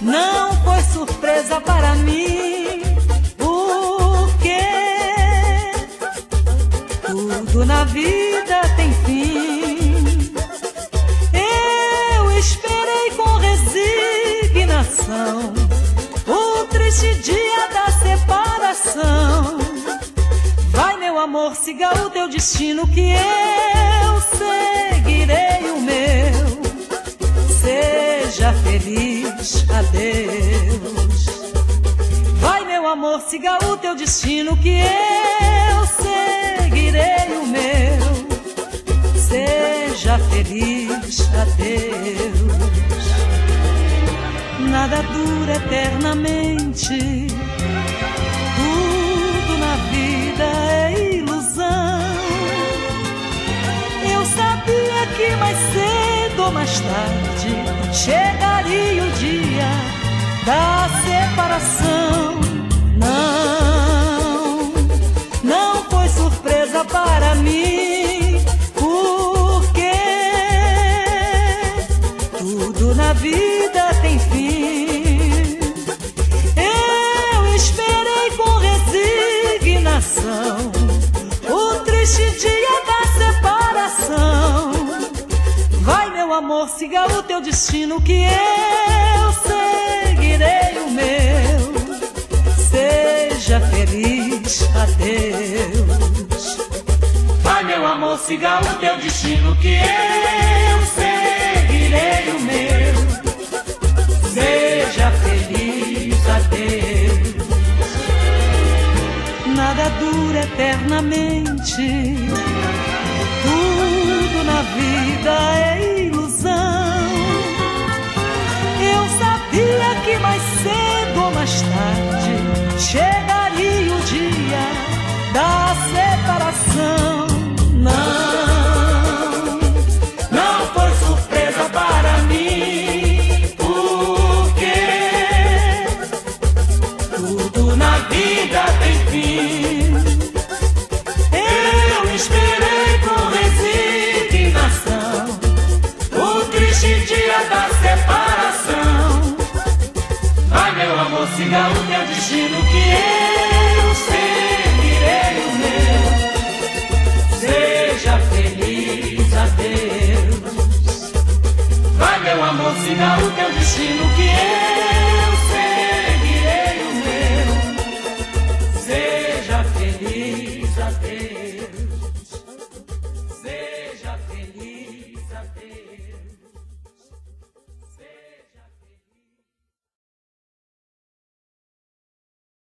Não foi surpresa para mim, porque tudo na vida tem fim. Eu esperei com resignação o triste dia da separação. Vai, meu amor, siga o teu destino, que eu seguirei o meu. Seja feliz, adeus. Vai, meu amor, siga o teu destino, que eu seguirei o meu. Seja feliz, adeus. Nada dura eternamente, tudo na vida é ilusão. Eu sabia que mais cedo ou mais tarde chegaria o dia da separação. Não foi surpresa para mim, porque tudo na vida tem fim. Eu esperei com resignação o triste dia da separação. Vai, meu amor, siga o teu destino, que eu seguirei o meu. Seja feliz, adeus. Vai, meu amor, siga o teu destino, que eu seguirei o meu. Seja feliz, adeus. Nada dura eternamente, tudo na vida é ilusão. Mais cedo ou mais tarde chegaria o dia da separação. Não foi surpresa para mim, porque tudo na vida tem fim. Eu esperei com resignação o triste dia da separação. Siga o